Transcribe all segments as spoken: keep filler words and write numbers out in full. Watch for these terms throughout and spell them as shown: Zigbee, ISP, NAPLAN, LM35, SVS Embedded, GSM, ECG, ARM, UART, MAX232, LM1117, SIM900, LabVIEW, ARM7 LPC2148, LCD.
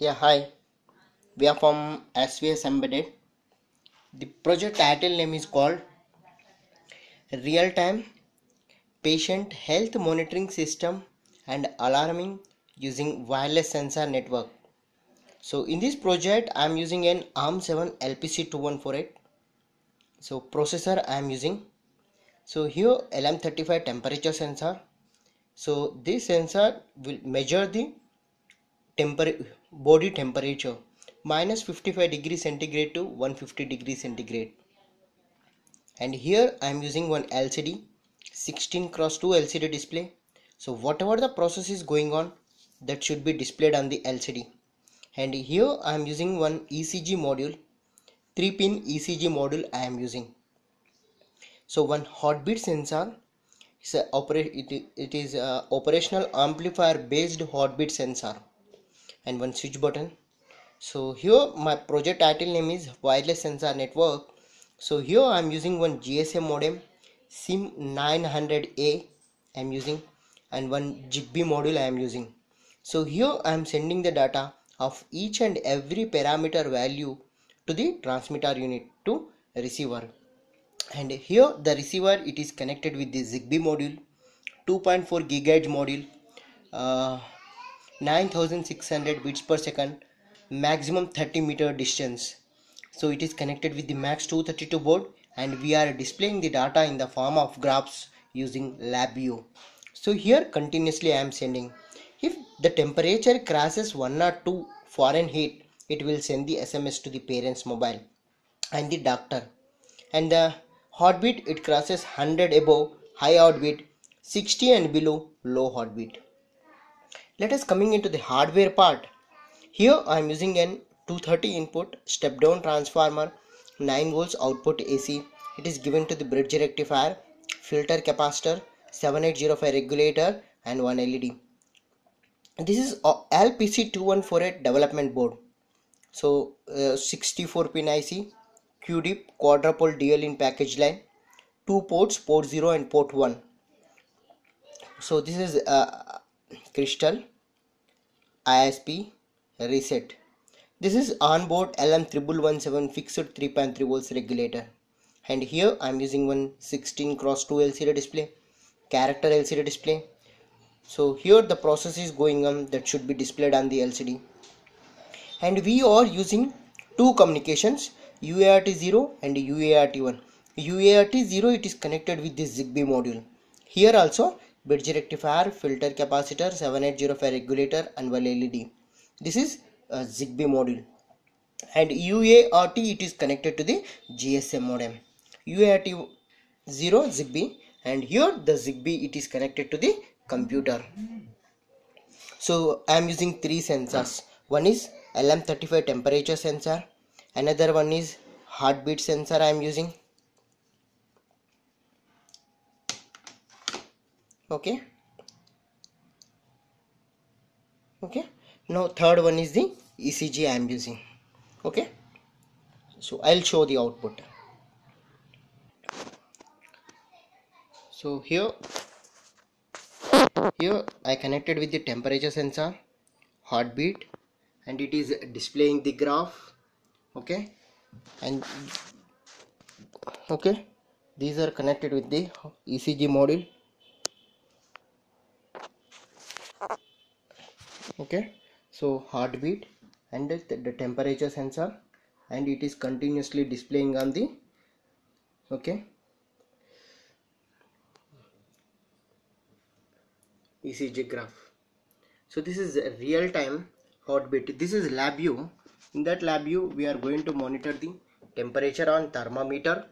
Yeah, hi. We are from S V S Embedded. The project title name is called Real-Time Patient Health Monitoring System and Alarming Using Wireless Sensor Network. So in this project, I am using an A R M seven L P C two one four eight. So processor I am using. So here L M thirty-five temperature sensor. So this sensor will measure the temper body temperature minus fifty-five degrees centigrade to one hundred fifty degrees centigrade. And here I am using one L C D, sixteen cross two L C D display. So whatever the process is going on, that should be displayed on the L C D. And here I am using one E C G module, three pin E C G module I am using. So one heartbeat sensor, it's a operate, it, it is a operational amplifier based heartbeat sensor, and one switch button. So here my project title name is Wireless Sensor Network. So here I am using one G S M modem, SIM nine hundred A I am using, and one Zigbee module I am using. So here I am sending the data of each and every parameter value to the transmitter unit to receiver. And here the receiver, it is connected with the Zigbee module, two point four gigahertz module, uh, nine thousand six hundred bits per second, maximum thirty meter distance. So it is connected with the max two thirty-two board, and we are displaying the data in the form of graphs using LabVIEW. So here continuously I am sending. If the temperature crosses one oh two Fahrenheit, it will send the S M S to the parent's mobile and the doctor. And the heartbeat, it crosses one hundred above, high heartbeat, sixty and below, low heartbeat. Let us coming into the hardware part. Here I am using an two thirty input step down transformer, nine volts output A C. It is given to the bridge rectifier, filter capacitor, seven eight zero five regulator, and one L E D. This is a L P C two one four eight development board. So uh, sixty-four pin I C, Q D I P quadruple D L in package line, two ports, port zero and port one. So this is uh, crystal, I S P, reset. This is onboard L M eleven seventeen fixed three point three volts regulator. And here I am using one sixteen cross two L C D display, character L C D display. So here the process is going on, that should be displayed on the L C D. And we are using two communications, U A R T zero and U A R T one. U A R T zero, it is connected with this Zigbee module. Here also bridge rectifier, filter capacitor, seven eight zero five regulator, and one L E D. This is a Zigbee module. And U A R T, it is connected to the G S M modem. U A R T zero Zigbee, and here the Zigbee, it is connected to the computer. So I am using three sensors. One is L M thirty-five temperature sensor. Another one is heartbeat sensor I am using. Okay. Okay. Now third one is the E C G I am using. Okay. So I'll show the output. So here, here I connected with the temperature sensor, heartbeat, and it is displaying the graph. Okay, and okay, these are connected with the E C G module. Okay, so heartbeat and the, the temperature sensor, and it is continuously displaying on the okay E C G graph. So this is a real time heartbeat. This is LabVIEW. In that LabVIEW, we are going to monitor the temperature on thermometer,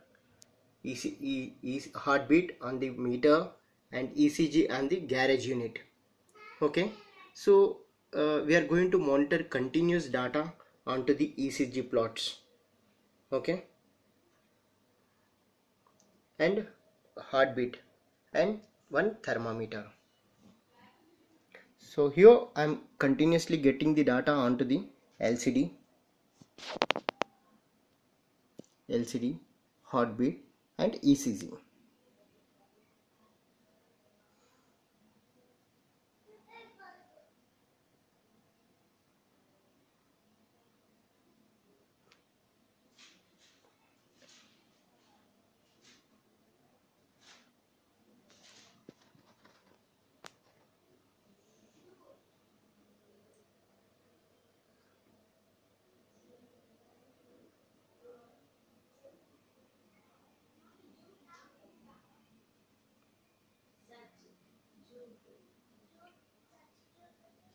E C G heartbeat on the meter, and E C G on the garage unit. Okay, so uh, we are going to monitor continuous data onto the E C G plots. Okay, and heartbeat and one thermometer. So here I am continuously getting the data onto the L C D. L C D, heartbeat, and E C G.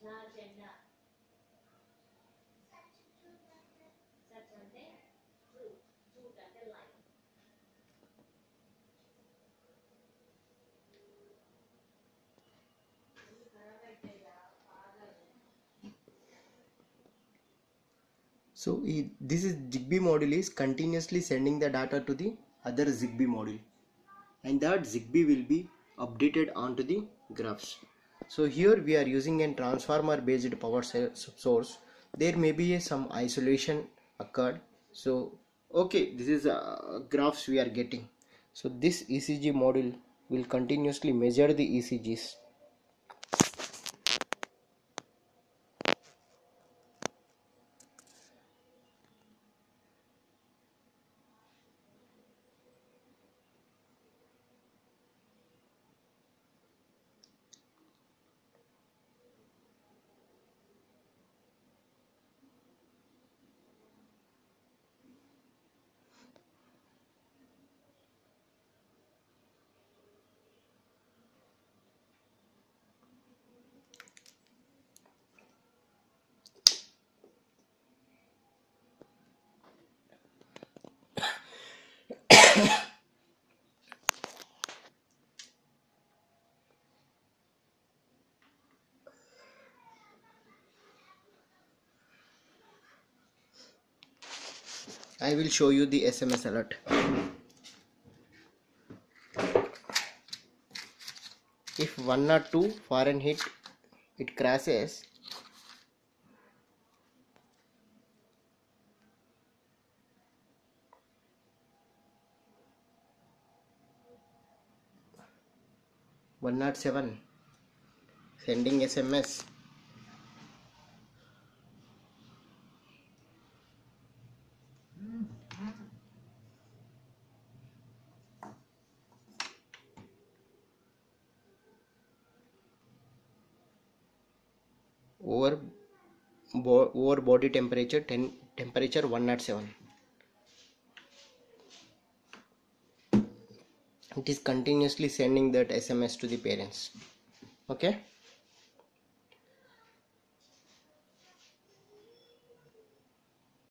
Agenda. Such ante true. True ante line. So it, this is Zigbee module is continuously sending the data to the other Zigbee module, and that Zigbee will be updated onto the graphs. So here we are using a transformer based power source. There may be some isolation occurred. So okay, this is uh, graphs we are getting. So this E C G module will continuously measure the E C Gs. I will show you the S M S alert. If one oh two Fahrenheit it crashes, one oh seven sending S M S. Over, bo over body temperature ten, temperature one oh seven. It is continuously sending that S M S to the parents. Okay.